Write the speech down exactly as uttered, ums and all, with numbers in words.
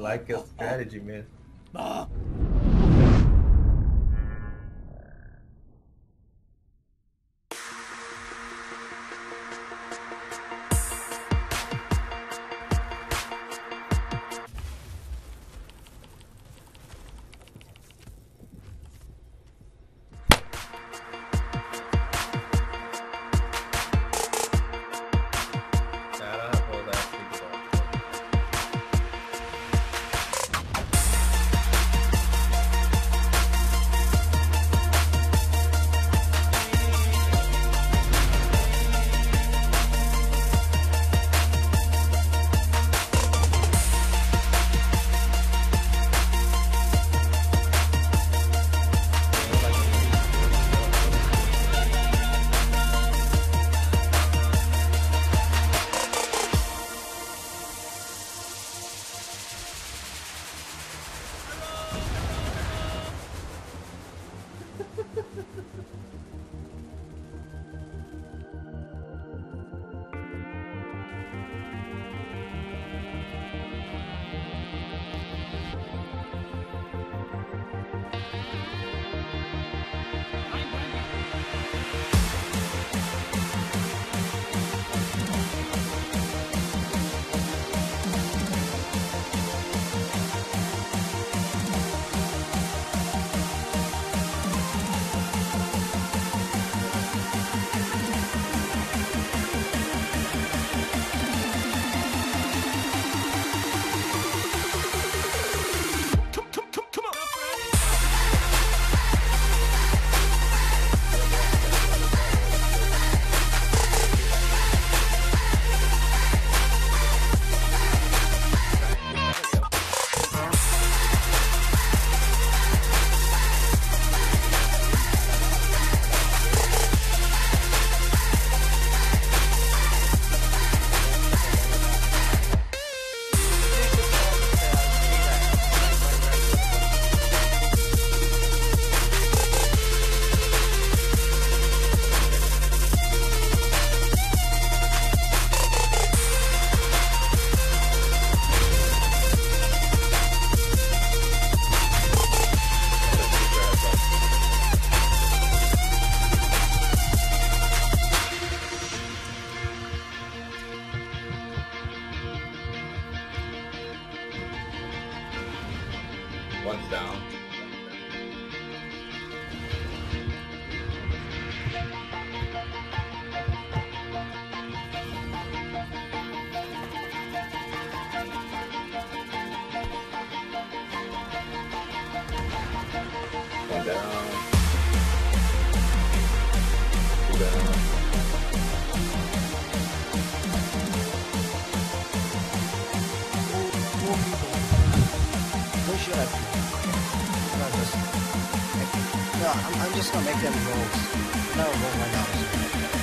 like your strategy, man. Ah. One's down. One down. Two down. Push it up. No, I'm, I'm just gonna make them rolls. No, roll my house.